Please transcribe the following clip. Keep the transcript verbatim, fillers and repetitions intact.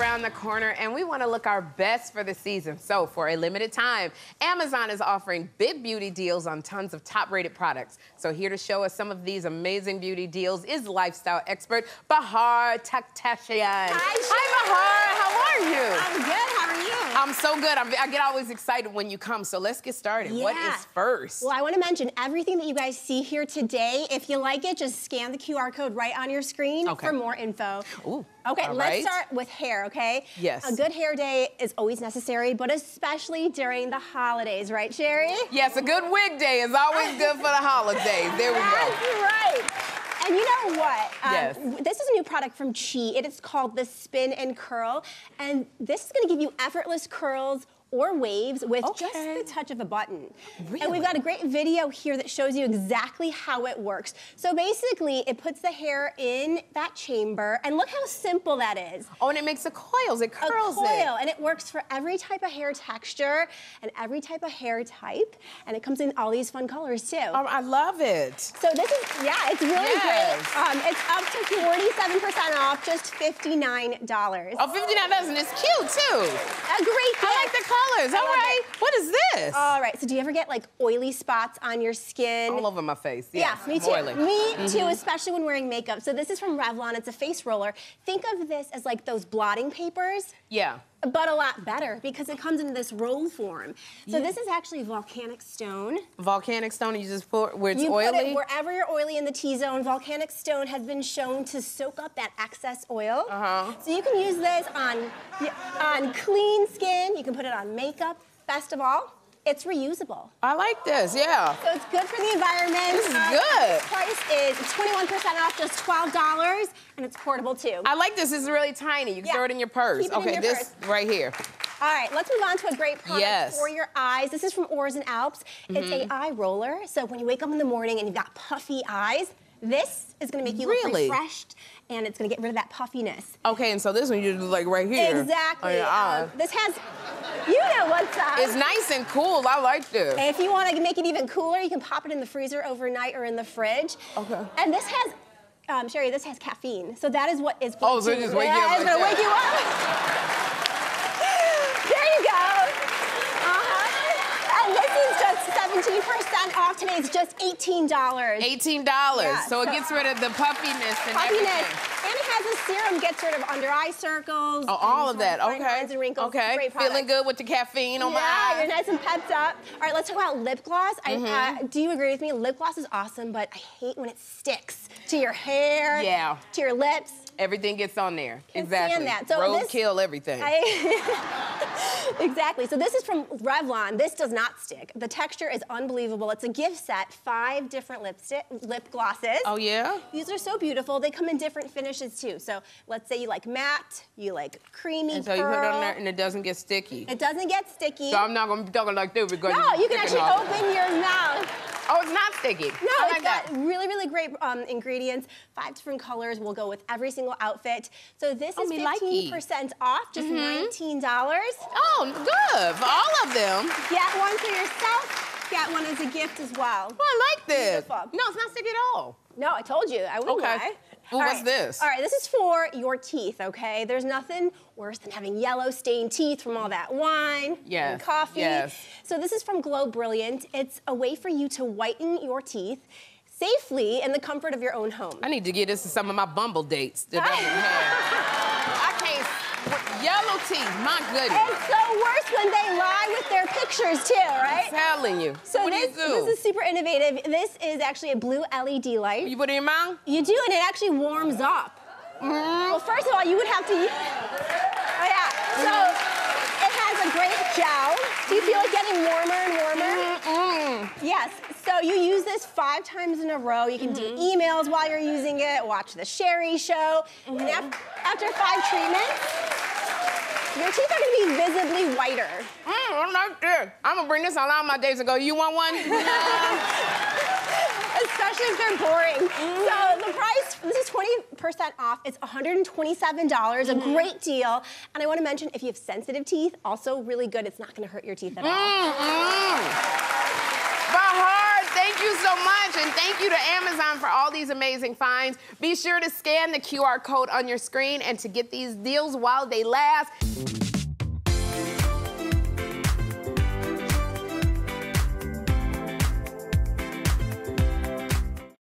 around the corner and we want to look our best for the season. So for a limited time, Amazon is offering big beauty deals on tons of top-rated products. So here to show us some of these amazing beauty deals is lifestyle expert Bahar Taktasia. Hi, Hi, Bahar. How are you? I'm good. How are you? I'm so good. I'm, I get always excited when you come. So let's get started. Yeah. What is first? Well, I want to mention everything that you guys see here today. If you like it, just scan the Q R code right on your screen okay. for more info. Ooh. Okay, let's right. start with hair, okay? Yes. A good hair day is always necessary, but especially during the holidays, right, Sherri? Yes, a good wig day is always good for the holidays. There we go. That's right. And you know what? Um, yes. This is a new product from Chi. It is called the Spin and Curl, and this is gonna give you effortless curls or waves with okay. just the touch of a button. Really? And we've got a great video here that shows you exactly how it works. So basically, it puts the hair in that chamber, and look how simple that is. Oh, and it makes the coils, it curls it. A coil, it. and it works for every type of hair texture and every type of hair type, and it comes in all these fun colors, too. Oh, I love it. So this is, yeah, it's really yes. great. Um, it's up to forty-seven percent off, just fifty-nine dollars. Oh, fifty-nine dollars, and it's cute, too. A great gift. I like the color. All right, it. What is this? All right, so do you ever get like oily spots on your skin? All over my face, yeah. Yeah, me too, oily. me mm-hmm. too, especially when wearing makeup. So this is from Revlon, it's a face roller. Think of this as like those blotting papers. Yeah. But a lot better because it comes in this roll form. So yeah. this is actually volcanic stone. Volcanic stone, you just put where it's you oily? Put it wherever you're oily in the T-zone, volcanic stone has been shown to soak up that excess oil. Uh-huh. So you can use this on, on clean skin, you can put it on makeup. Best of all, it's reusable. I like this, yeah. So it's good for the environment. This is good. The price is twenty-one percent off, just twelve dollars, and it's portable too. I like this, it's really tiny. You can yeah. throw it in your purse. Keep it okay, in your this purse. Right here. All right, let's move on to a great product yes. for your eyes. This is from Oars and Alps. Mm-hmm. It's a eye roller, so when you wake up in the morning and you've got puffy eyes, this is gonna make you really? look refreshed, and it's gonna get rid of that puffiness. Okay, and so this one you do like right here. Exactly. On your eye. Um, this has, you know what's up. It's nice and cool, I like this. And if you wanna make it even cooler, you can pop it in the freezer overnight or in the fridge. Okay. And this has, um, Sherri, this has caffeine. So that is what is- Oh, so it just wake you up. It's gonna wake you up. There you go. seventeen percent off today, it's just eighteen dollars. eighteen dollars, yeah, so, so it gets rid of the puffiness and puffiness. everything. And it has a serum, gets rid of under eye circles. Oh, all of that, okay. Lines and wrinkles. Okay, great product. Feeling good with the caffeine on yeah, my eye. Yeah, you're nice and pepped up. All right, let's talk about lip gloss. Mm-hmm. I, uh, do you agree with me? Lip gloss is awesome, but I hate when it sticks to your hair, yeah. to your lips. Everything gets on there, Can't exactly. That. So Road this, kill everything. I, exactly, so this is from Revlon. This does not stick. The texture is unbelievable. It's a gift set, five different lipstick, lip glosses. Oh yeah? These are so beautiful. They come in different finishes too. So let's say you like matte, you like creamy And so pearl. you put it on there and it doesn't get sticky. It doesn't get sticky. So I'm not gonna be talking like this because No, you can actually open your mouth. Oh, it's not sticky. No, oh it's got God. really, really great um, ingredients. Five different colors will go with every single outfit. So this oh, is fifteen percent like off, just mm-hmm. nineteen dollars. Oh, good, for all of them. Get one for yourself, get one as a gift as well. Oh, I like this. Beautiful. No, it's not sticky at all. No, I told you, I wouldn't okay. lie. Ooh, what's right. this? All right, this is for your teeth, okay? There's nothing worse than having yellow stained teeth from all that wine yes. and coffee. Yes. So this is from Glow Brilliant. It's a way for you to whiten your teeth safely in the comfort of your own home. I need to get this to some of my Bumble dates that I didn't have. I can't, yellow teeth, my goodness. It's so worse when they lie with their pictures too, right? I'm telling you. So what this, do you do? This is super innovative. This is actually a blue L E D light. You put it in your mouth? You do, and it actually warms up. Mm-hmm. Well, first of all, you would have to use Oh yeah, mm-hmm. so it has a great gel. Do you feel it getting warmer and warmer? Mm-hmm. Yes. So you use this five times in a row. You can mm-hmm. do emails while you're using it, watch the Sherri show. Mm-hmm. And after, after five treatments, your teeth are gonna be visibly whiter. Mm, I'm not sure. I'm gonna bring this on all my days and go, you want one? Especially if they're boring. Mm-hmm. So the price, this is twenty percent off. It's one hundred twenty-seven dollars, mm-hmm. a great deal. And I wanna mention, if you have sensitive teeth, also really good. It's not gonna hurt your teeth at all. Mm-hmm. Bahar, thank Thank you so much, and thank you to Amazon for all these amazing finds. Be sure to scan the Q R code on your screen and to get these deals while they last.